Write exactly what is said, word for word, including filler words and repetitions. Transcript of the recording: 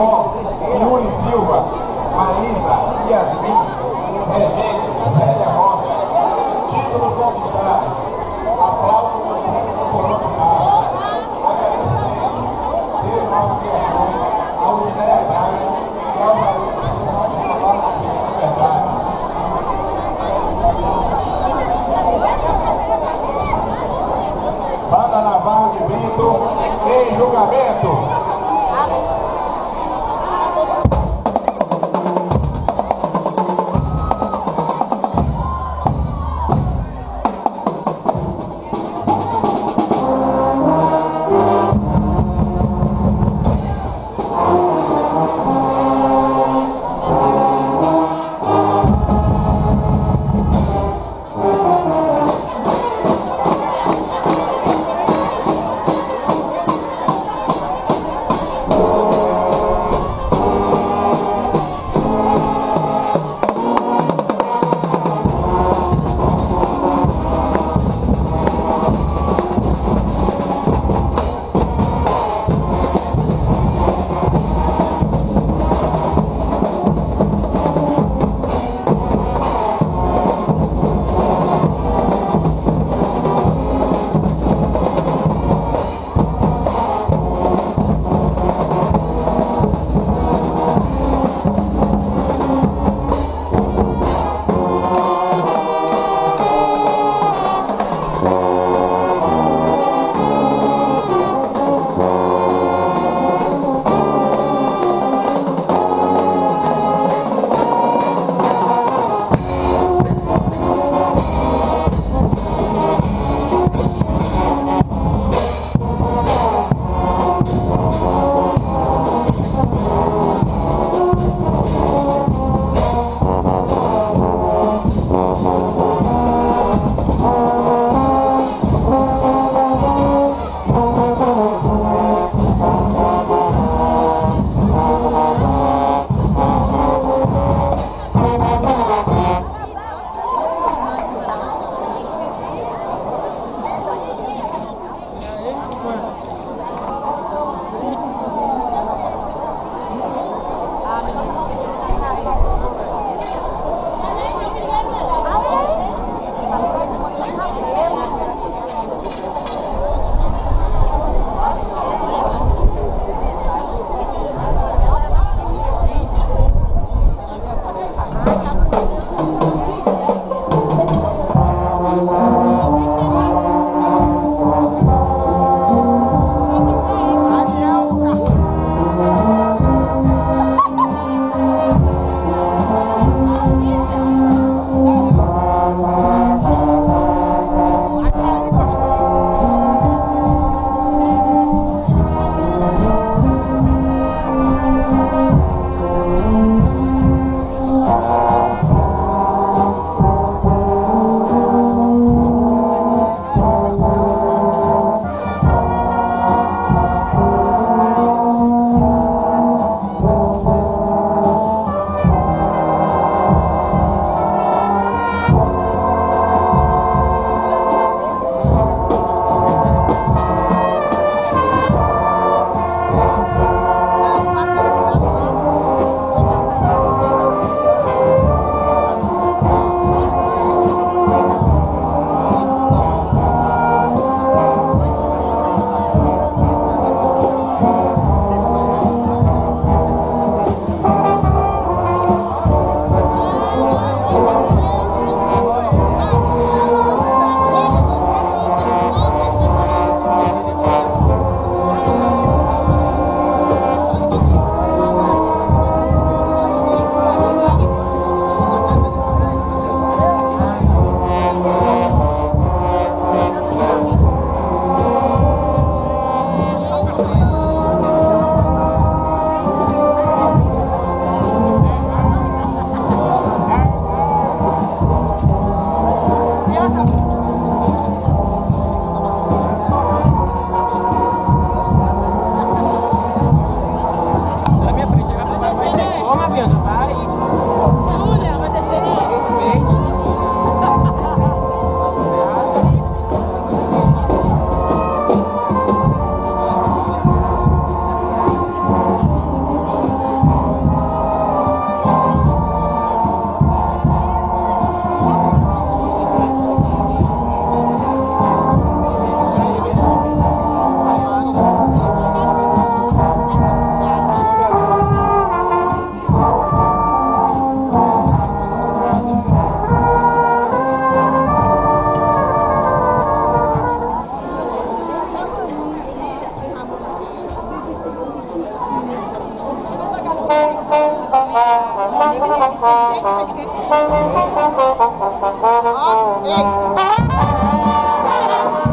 Yuri Silva, Marisa, Yasmin, Regente, Célia Rocha, título conquistado. Aplausos do Presidente do Coronatário. Agradecemos, desde nossas criações, a unidade e ao marido que são as palavras aqui de liberdade. Banda Navarro de Brito, em julgamento. Ops, hey.